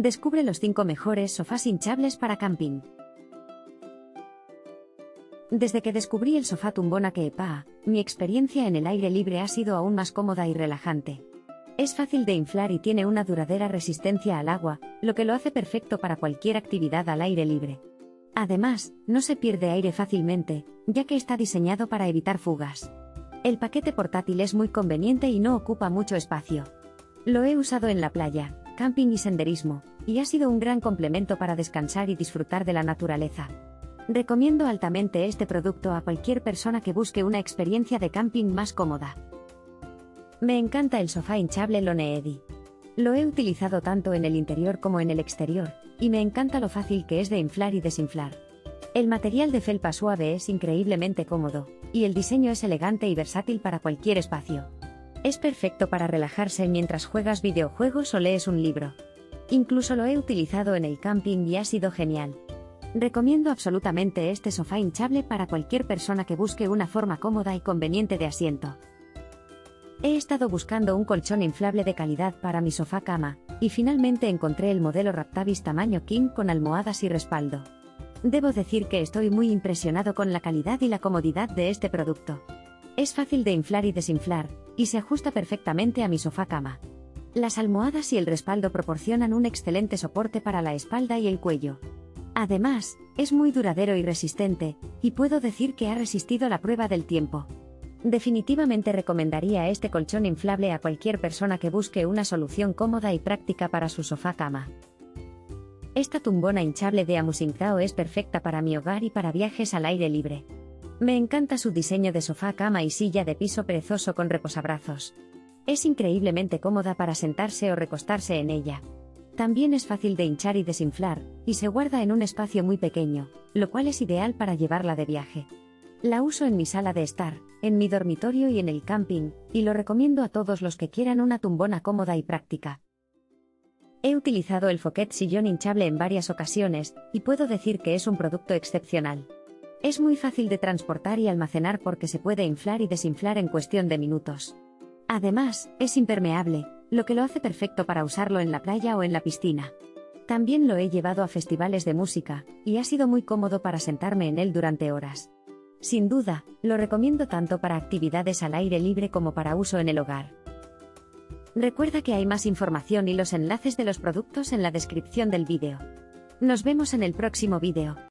Descubre los 5 mejores sofás hinchables para camping. Desde que descubrí el sofá tumbona que EPA, mi experiencia en el aire libre ha sido aún más cómoda y relajante. Es fácil de inflar y tiene una duradera resistencia al agua, lo que lo hace perfecto para cualquier actividad al aire libre. Además, no se pierde aire fácilmente, ya que está diseñado para evitar fugas. El paquete portátil es muy conveniente y no ocupa mucho espacio. Lo he usado en la playa, camping y senderismo, y ha sido un gran complemento para descansar y disfrutar de la naturaleza. Recomiendo altamente este producto a cualquier persona que busque una experiencia de camping más cómoda. Me encanta el sofá hinchable Loneedy. Lo he utilizado tanto en el interior como en el exterior, y me encanta lo fácil que es de inflar y desinflar. El material de felpa suave es increíblemente cómodo, y el diseño es elegante y versátil para cualquier espacio. Es perfecto para relajarse mientras juegas videojuegos o lees un libro. Incluso lo he utilizado en el camping y ha sido genial. Recomiendo absolutamente este sofá hinchable para cualquier persona que busque una forma cómoda y conveniente de asiento. He estado buscando un colchón inflable de calidad para mi sofá cama, y finalmente encontré el modelo Raptavis tamaño king con almohadas y respaldo. Debo decir que estoy muy impresionado con la calidad y la comodidad de este producto. Es fácil de inflar y desinflar, y se ajusta perfectamente a mi sofá cama. Las almohadas y el respaldo proporcionan un excelente soporte para la espalda y el cuello. Además, es muy duradero y resistente, y puedo decir que ha resistido la prueba del tiempo. Definitivamente recomendaría este colchón inflable a cualquier persona que busque una solución cómoda y práctica para su sofá cama. Esta tumbona hinchable de Amusingtao es perfecta para mi hogar y para viajes al aire libre. Me encanta su diseño de sofá cama y silla de piso perezoso con reposabrazos. Es increíblemente cómoda para sentarse o recostarse en ella. También es fácil de hinchar y desinflar, y se guarda en un espacio muy pequeño, lo cual es ideal para llevarla de viaje. La uso en mi sala de estar, en mi dormitorio y en el camping, y lo recomiendo a todos los que quieran una tumbona cómoda y práctica. He utilizado el Focket sillón hinchable en varias ocasiones, y puedo decir que es un producto excepcional. Es muy fácil de transportar y almacenar porque se puede inflar y desinflar en cuestión de minutos. Además, es impermeable, lo que lo hace perfecto para usarlo en la playa o en la piscina. También lo he llevado a festivales de música, y ha sido muy cómodo para sentarme en él durante horas. Sin duda, lo recomiendo tanto para actividades al aire libre como para uso en el hogar. Recuerda que hay más información y los enlaces de los productos en la descripción del vídeo. Nos vemos en el próximo vídeo.